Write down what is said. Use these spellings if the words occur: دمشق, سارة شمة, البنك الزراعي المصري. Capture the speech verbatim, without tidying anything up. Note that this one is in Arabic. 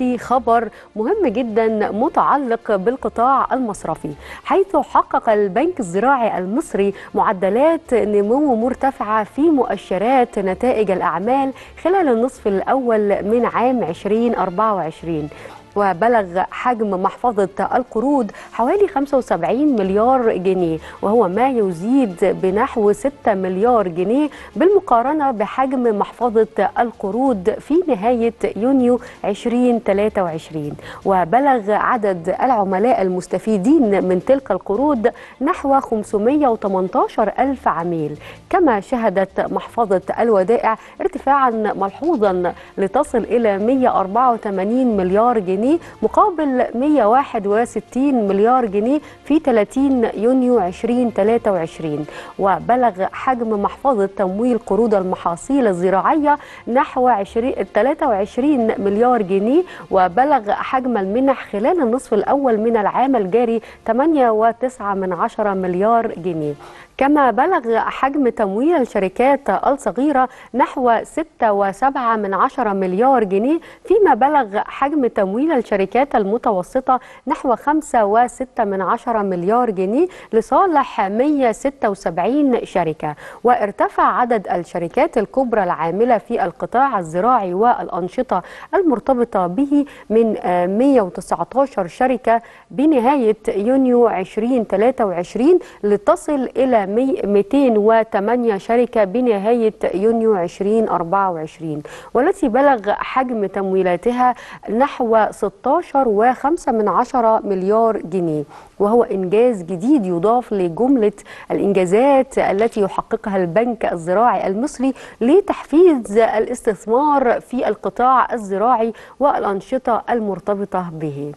دلوقتي خبر مهم جدا متعلق بالقطاع المصرفي، حيث حقق البنك الزراعي المصري معدلات نمو مرتفعة في مؤشرات نتائج الأعمال خلال النصف الأول من عام ألفين وأربعة وعشرين، وبلغ حجم محفظة القروض حوالي خمسة وسبعين مليار جنيه، وهو ما يزيد بنحو ستة مليار جنيه بالمقارنة بحجم محفظة القروض في نهاية يونيو ألفين وثلاثة وعشرين. وبلغ عدد العملاء المستفيدين من تلك القروض نحو خمسمائة وثمانية عشر ألف عميل، كما شهدت محفظة الودائع ارتفاعا ملحوظا لتصل إلى مائة وأربعة وثمانين مليار جنيه مقابل مائة وواحد وستين مليار جنيه في ثلاثين يونيو ألفين وثلاثة وعشرين. وبلغ حجم محفظة تمويل قروض المحاصيل الزراعية نحو ثلاثة وعشرين مليار جنيه، وبلغ حجم المنح خلال النصف الأول من العام الجاري ثمانية وتسعة من عشرة مليار جنيه، كما بلغ حجم تمويل الشركات الصغيرة نحو ستة وسبعة من عشرة مليار جنيه، فيما بلغ حجم تمويل الشركات المتوسطة نحو خمسة وستة من عشرة مليار جنيه لصالح مائة وستة وسبعين شركة. وارتفع عدد الشركات الكبرى العاملة في القطاع الزراعي والأنشطة المرتبطة به من مائة وتسعة عشر شركة بنهاية يونيو ألفين وثلاثة وعشرين لتصل إلى مائتين وثمانية شركة بنهاية يونيو ألفين وأربعة وعشرين، والتي بلغ حجم تمويلاتها نحو ستة عشر فاصلة خمسة مليار جنيه، وهو إنجاز جديد يضاف لجملة الإنجازات التي يحققها البنك الزراعي المصري لتحفيز الاستثمار في القطاع الزراعي والأنشطة المرتبطة به.